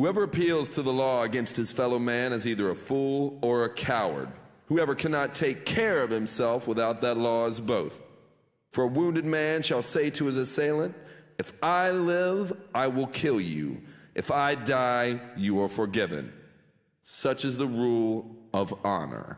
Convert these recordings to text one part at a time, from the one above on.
Whoever appeals to the law against his fellow man is either a fool or a coward. Whoever cannot take care of himself without that law is both. For a wounded man shall say to his assailant, "If I live, I will kill you. If I die, you are forgiven." Such is the rule of honor.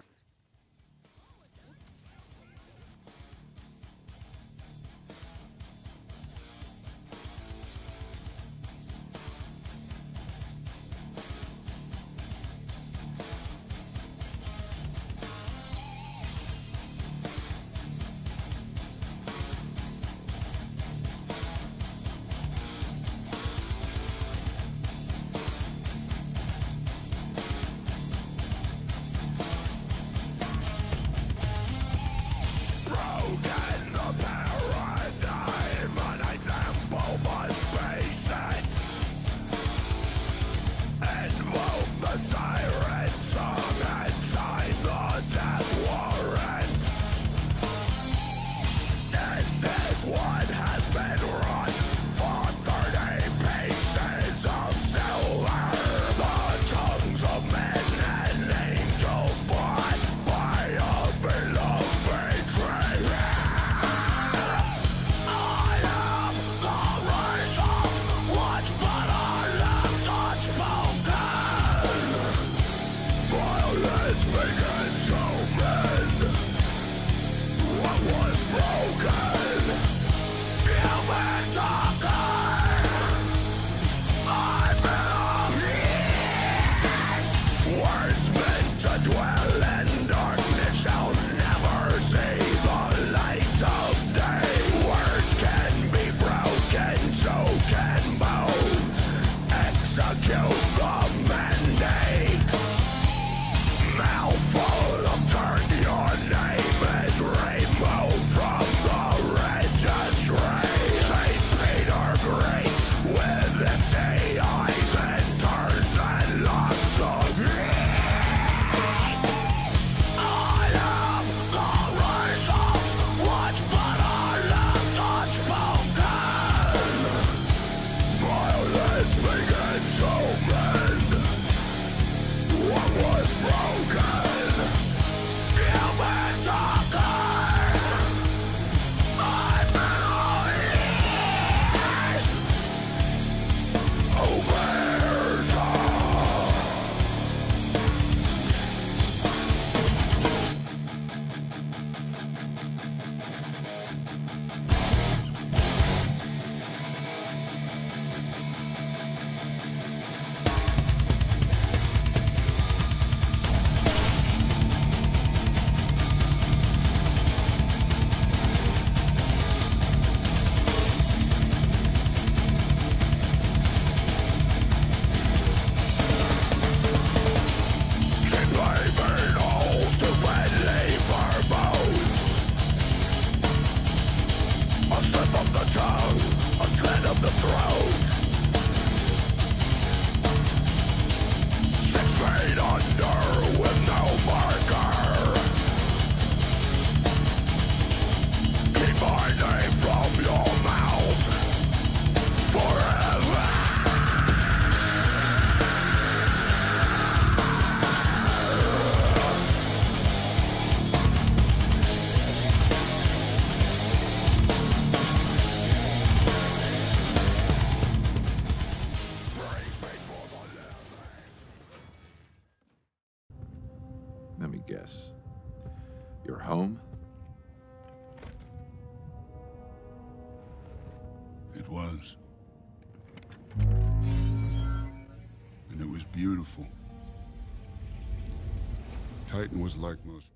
Titan was like most.